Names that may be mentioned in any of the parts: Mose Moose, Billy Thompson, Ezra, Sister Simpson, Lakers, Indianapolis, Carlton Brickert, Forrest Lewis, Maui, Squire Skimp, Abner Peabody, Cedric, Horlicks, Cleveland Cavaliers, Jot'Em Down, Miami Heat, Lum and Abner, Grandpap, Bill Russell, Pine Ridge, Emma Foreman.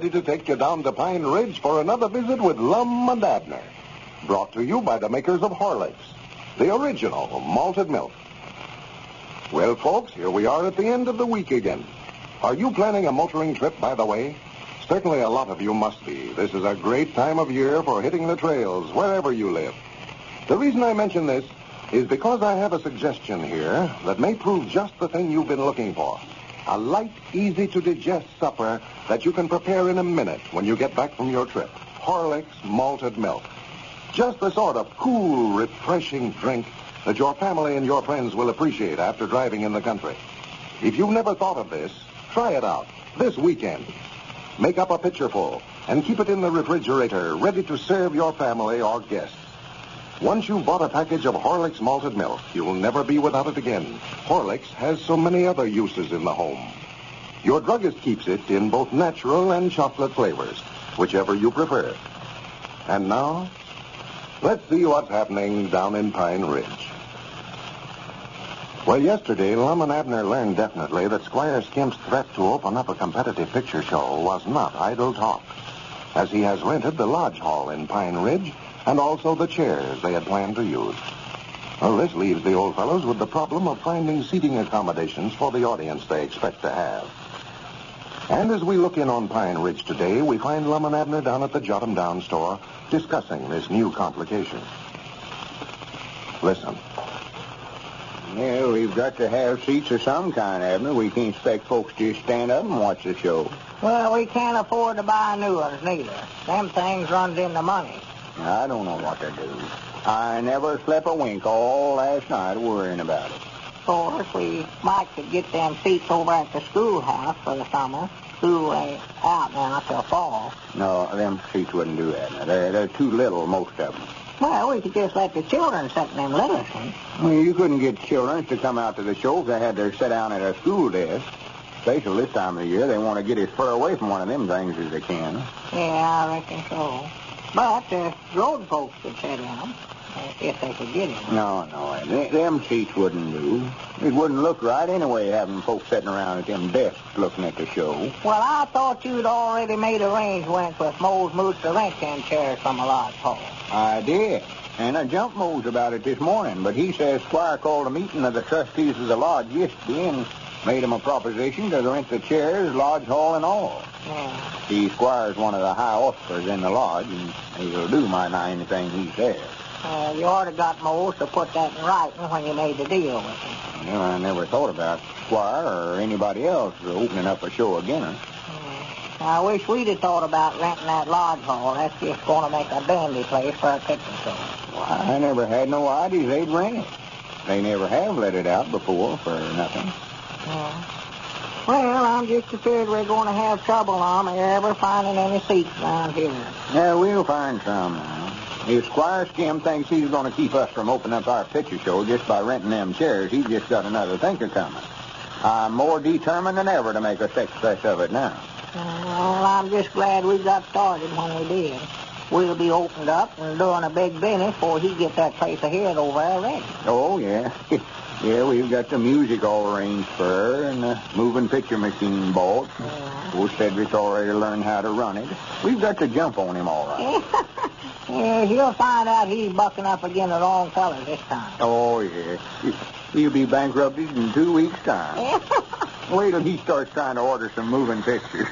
ready to take you down to Pine Ridge for another visit with Lum and Abner. Brought to you by the makers of Horlicks, the original malted milk. Well, folks, here we are at the end of the week again. Are you planning a motoring trip, by the way? Certainly a lot of you must be. This is a great time of year for hitting the trails wherever you live. The reason I mention this is because I have a suggestion here that may prove just the thing you've been looking for. A light, easy-to-digest supper that you can prepare in a minute when you get back from your trip. Horlicks malted milk. Just the sort of cool, refreshing drink that your family and your friends will appreciate after driving in the country. If you've never thought of this, try it out this weekend. Make up a pitcherful and keep it in the refrigerator, ready to serve your family or guests. Once you've bought a package of Horlicks malted milk, you will never be without it again. Horlicks has so many other uses in the home. Your druggist keeps it in both natural and chocolate flavors, whichever you prefer. And now, let's see what's happening down in Pine Ridge. Well, yesterday, Lum and Abner learned definitely that Squire Skimp's threat to open up a competitive picture show was not idle talk, as he has rented the lodge hall in Pine Ridge, and also the chairs they had planned to use. Well, this leaves the old fellows with the problem of finding seating accommodations for the audience they expect to have. And as we look in on Pine Ridge today, we find Lum and Abner down at the Jot'Em Down store discussing this new complication. Listen. Well, we've got to have seats of some kind, Abner. We can't expect folks to just stand up and watch the show. Well, we can't afford to buy new ones, neither. Them things runs into money. I don't know what to do. I never slept a wink all last night worrying about it. Of course, we might could get them seats over at the schoolhouse for the summer. School ain't out now till fall. No, them seats wouldn't do that. They're too little, most of them. Well, we could just let the children sit in them little seats. Well, you couldn't get children to come out to the show if they had to sit down at a school desk. Especially this time of the year, they want to get as far away from one of them things as they can. Yeah, I reckon so. But the road folks could sit in them, if they could get in them. No, them seats wouldn't do. It wouldn't look right anyway, having folks sitting around at them desks looking at the show. Well, I thought you'd already made arrangements with Mose Moose to rent them chairs from a lodge hall. I did, and I jumped Mose about it this morning, but he says Squire called a meeting of the trustees of the lodge yesterday and made him a proposition to rent the chairs, lodge hall, and all. Yeah. See, Squire's one of the high officers in the lodge, and he'll do my nine thing he says. You ought to got Mose to put that in writing when you made the deal with him. Well, I never thought about Squire or anybody else opening up a show again. I wish we'd have thought about renting that lodge hall. That's just going to make a dandy place for a picture show. Why? I never had no idea they'd rent it. They never have let it out before for nothing. Yeah. Well, I'm just afraid we're going to have trouble on ever finding any seats down here. Yeah, we'll find some now. If Squire Skim thinks he's going to keep us from opening up our picture show just by renting them chairs, he's just got another thinker coming. I'm more determined than ever to make a success of it now. Well, I'm just glad we got started when we did. We'll be opened up and doing a big business before he gets that place ahead over there ready. Oh, yeah. Yeah, we've got the music all arranged for her and the moving picture machine bought. Yeah. Old Cedric's already learned how to run it. We've got to jump on him all right. Yeah, he'll find out he's bucking up against the wrong fella this time. Oh, yeah. He'll be bankrupted in 2 weeks' time. Wait till he starts trying to order some moving pictures.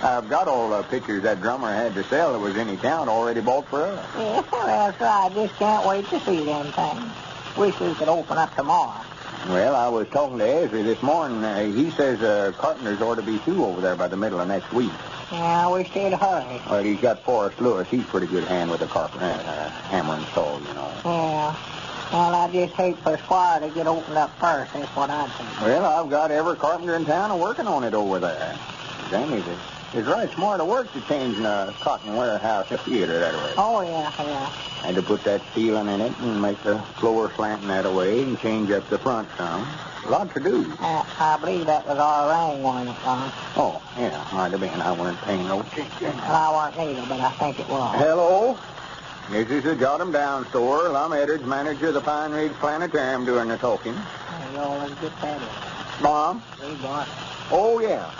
I've got all the pictures that drummer had to sell that was in town already bought for us. Yeah, that's right. Just can't wait to see them things. Wish we could open up tomorrow. Well, I was talking to Ezra this morning. He says carpenters ought to be through over there by the middle of next week. Yeah, I wish they'd hurry. Well, he's got Forrest Lewis. He's a pretty good hand with a carpenter, hammer and saw, you know. Yeah. Well, I just hate for Squire to get opened up first. That's what I think. Well, I've got every carpenter in town working on it over there. Danny's it's right smart to work to change a cotton warehouse to theater that way. Oh, yeah. And to put that ceiling in it and make the floor slanting that way and change up the front some. A lot to do. I believe that was our rain one, Tom. Oh, yeah, might have been. I weren't paying no attention. Well, I weren't either, but I think it was. Hello? This is the Jot'Em Down store. I'm Eddard's manager of the Pine Ridge Planetarium doing the talking. Hey, you always get that in. Mom? Hey, Bart. Oh, yeah.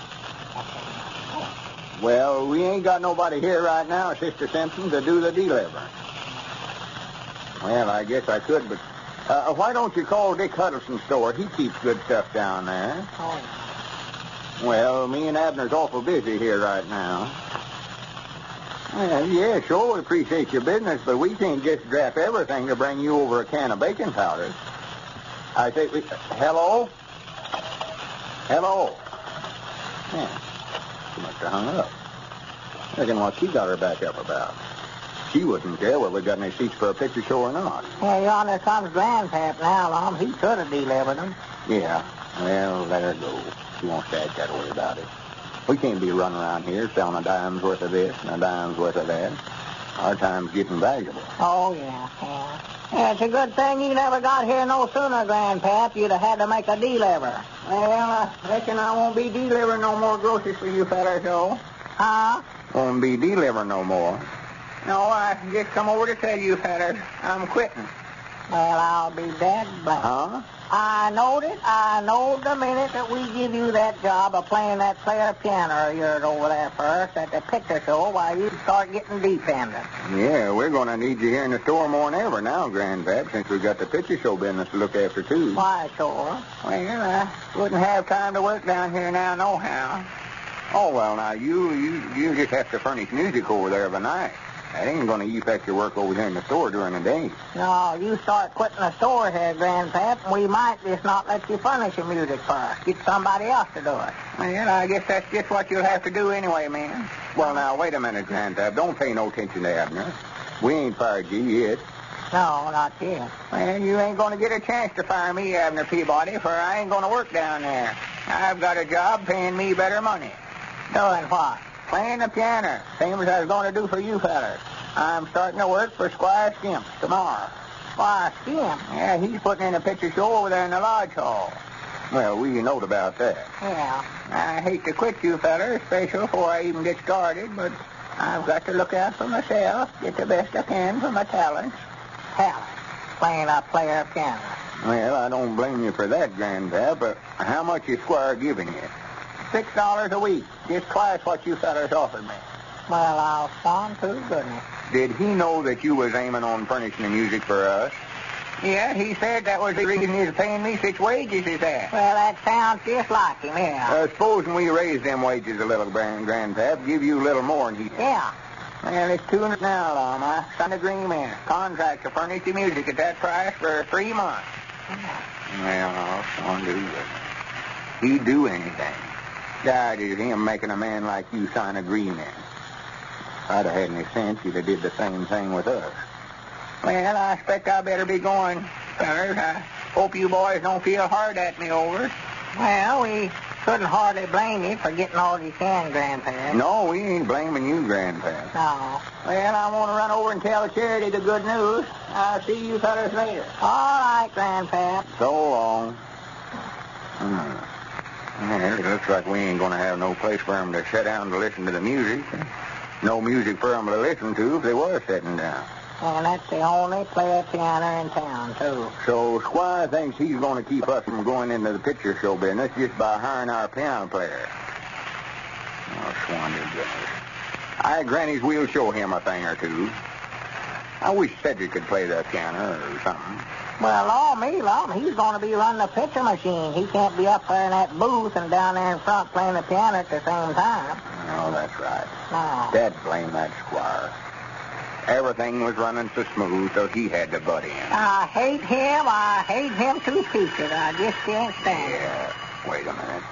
Well, we ain't got nobody here right now, Sister Simpson, to do the deliverance. Well, I guess I could, but why don't you call Dick Huddleston's store? He keeps good stuff down there. Oh. Well, me and Abner's awful busy here right now. Well, yeah, sure, we appreciate your business, but we can't just draft everything to bring you over a can of baking powder. I think we... Hello? Hello? Yeah. She must have hung up. I reckon what she got her back up about. She wouldn't care whether we got any seats for a picture show or not. Well, Your Honor, comes Grandpap now, Lum. He could have delivered them. Yeah. Well, let her go. She won't act that way about it. We can't be running around here selling a dime's worth of this and a dime's worth of that. Our time's getting valuable. Oh, yeah, yeah. Yeah, it's a good thing you never got here no sooner, Grandpap. You'd have had to make a deliver. Well, I reckon I won't be delivering no more groceries for you fellers, though. Huh? Won't be delivering no more. No, I just come over to tell you fellers I'm quitting. Well, I'll be dead, but... Huh? I knowed the minute that we give you that job of playing that player piano of yours over there first at the picture show, why, you'd start getting dependent. Yeah, we're going to need you here in the store more than ever now, Grandpap, since we've got the picture show business to look after, too. Why, sure. Well, I wouldn't have time to work down here now, nohow. Oh, well, now, you just have to furnish music over there of a night. That ain't going to affect your work over here in the store during the day. No, you start quitting the store here, Grandpap, we might just not let you furnish your music first. Get somebody else to do it. Well, I guess that's just what you'll have to do anyway, man. Well, now, wait a minute, Grandpap. Don't pay no attention to Abner. We ain't fired you yet. No, not yet. Well, you ain't going to get a chance to fire me, Abner Peabody, for I ain't going to work down there. I've got a job paying me better money. Doing what? Playing the piano, same as I was going to do for you fellas. I'm starting to work for Squire Skimp tomorrow. Squire Skimp? Yeah, he's putting in a picture show over there in the lodge hall. Well, we knowed about that. Yeah. I hate to quit you fellas, especially before I even get started, but I've got to look out for myself, get the best I can for my talents. Talents? Playing a player piano. Well, I don't blame you for that, Grandpap, but how much is Squire giving you? $6 a week, just twice what you fellas offered me. Well, I'll sound too, goodness. Did he know that you was aiming on furnishing the music for us? Yeah, he said that was the reason he was paying me such wages as that. Well, that sounds just like him, yeah. Supposing we raise them wages a little, Grandpap, give you a little more than he did. Yeah. Well, it's two now, Lum. I signed an agreement. Contract to furnish the music at that price for 3 months. Well, I'll do that. He'd do anything. Died is him making a man like you sign agreement. If I'd have had any sense, he'd have did the same thing with us. Well, I expect I better be going, fellas. I hope you boys don't feel hard at me over. Well, we couldn't hardly blame you for getting all you can, Grandpap. No, we ain't blaming you, Grandpap. No. Well, I want to run over and tell the charity the good news. I'll see you fellas later. All right, Grandpap. So long. Yeah, it looks like we ain't going to have no place for them to sit down to listen to the music. No music for them to listen to if they were sitting down. And that's the only player piano in town, too. So Squire thinks he's going to keep us from going into the picture show business just by hiring our piano player. Oh, Swandy does. I grannies we'll show him a thing or two. I wish Cedric could play that piano or something. Well, all me, Lum, he's going to be running the picture machine. He can't be up there in that booth and down there in front playing the piano at the same time. No, that's right. No. Dad blamed that Squire. Everything was running so smooth, so he had to butt in. I hate him. I hate him to pieces. I just can't stand it. Yeah, wait a minute.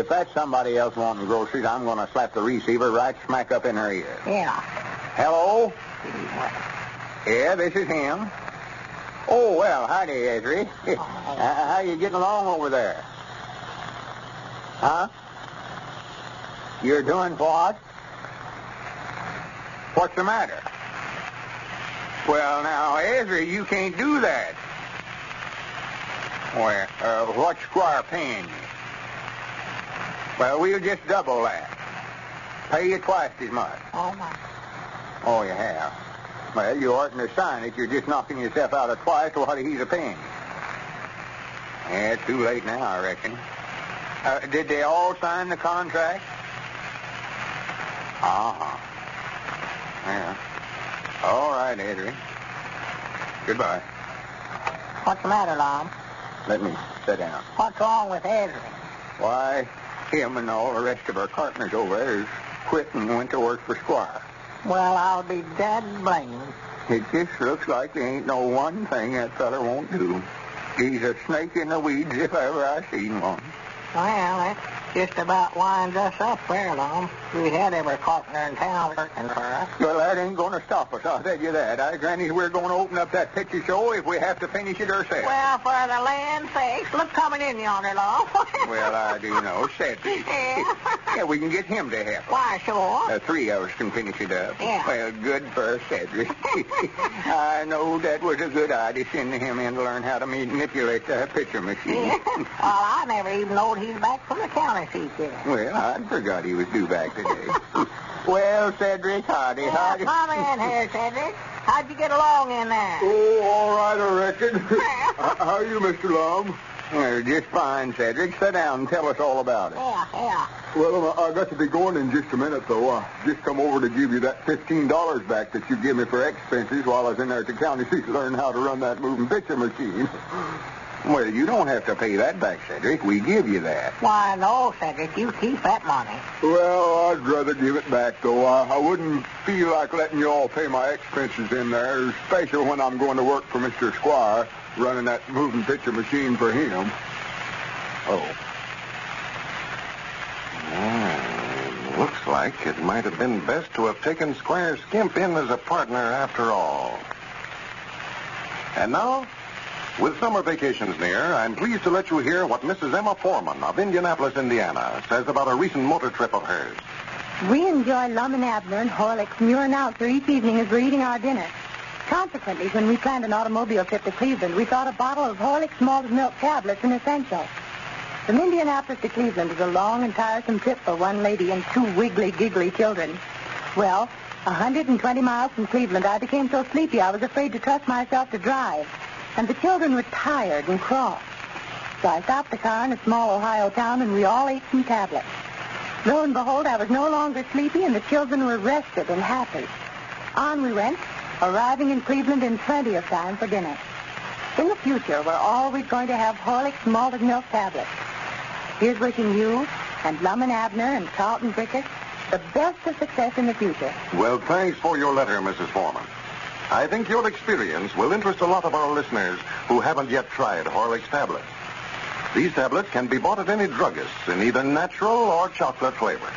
If that's somebody else wanting groceries, I'm going to slap the receiver right smack up in her ear. Yeah. Hello? Yeah, this is him. Oh, well, howdy, Ezra. How you getting along over there? Huh? You're doing what? What's the matter? Well, now, Ezra, you can't do that. Well, what's Squire paying you? Well, we'll just double that. Pay you twice as much. Oh, my. Oh, you have. Well, you oughtn't to sign it. You're just knocking yourself out of twice what he's a paying. Yeah, it's too late now, I reckon. Did they all sign the contract? Uh-huh. Yeah. All right, Adrian. Goodbye. What's the matter, Lum? Let me sit down. What's wrong with Ezra? Why, him and all the rest of our partners over there quit and went to work for Squire. Well, I'll be dead blamed. It just looks like there ain't no one thing that feller won't do. He's a snake in the weeds if ever I seen one. Well, that just about winds us up there, Lum. We had every partner in town working for us. Well, that ain't going to stop us, I'll tell you that. I, Granny, we're going to open up that picture show if we have to finish it ourselves. Well, for the land's sakes, look coming in yonder, Lum. Well, I do know, Cedric. Yeah, we can get him to help. Why, sure. The three of us can finish it up. Yeah. Well, good for Cedric. I know that was a good idea, sending him in to learn how to manipulate that picture machine. Yeah. Well, I never even knowed he's back from the county seat yet. Well, I forgot he was due back today. Well, Cedric, howdy, howdy. Come in here, Cedric. How'd you get along in there? Oh, all right, I reckon. How are you, Mr. Lum? Well, just fine, Cedric. Sit down and tell us all about it. Yeah. Well, I got to be going in just a minute, though. I just come over to give you that $15 back that you gave me for expenses while I was in there at the county seat to learn how to run that moving picture machine. Well, you don't have to pay that back, Cedric. We give you that. Why, no, Cedric. You keep that money. Well, I'd rather give it back, though. I wouldn't feel like letting you all pay my expenses in there, especially when I'm going to work for Mr. Squire, running that moving picture machine for him. Oh. Yeah, looks like it might have been best to have taken Squire Skimp in as a partner after all. And now, with summer vacations near, I'm pleased to let you hear what Mrs. Emma Foreman of Indianapolis, Indiana, says about a recent motor trip of hers. We enjoy Lum and Abner and Horlicks' new announcer each evening as we're eating our dinner. Consequently, when we planned an automobile trip to Cleveland, we thought a bottle of Horlicks malted milk tablets an essential. From Indianapolis to Cleveland is a long and tiresome trip for one lady and two wiggly, giggly children. Well, 120 miles from Cleveland, I became so sleepy I was afraid to trust myself to drive. And the children were tired and cross. So I stopped the car in a small Ohio town, and we all ate some tablets. Lo and behold, I was no longer sleepy, and the children were rested and happy. On we went, arriving in Cleveland in plenty of time for dinner. In the future, we're always going to have Horlicks malted milk tablets. Here's wishing you and Lum and Abner and Carlton Brickert the best of success in the future. Well, thanks for your letter, Mrs. Foreman. I think your experience will interest a lot of our listeners who haven't yet tried Horlicks tablets. These tablets can be bought at any druggist in either natural or chocolate flavor.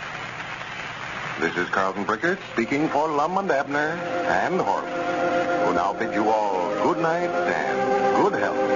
This is Carlton Brickert speaking for Lum and Abner and Horlicks, who now bid you all good night and good health.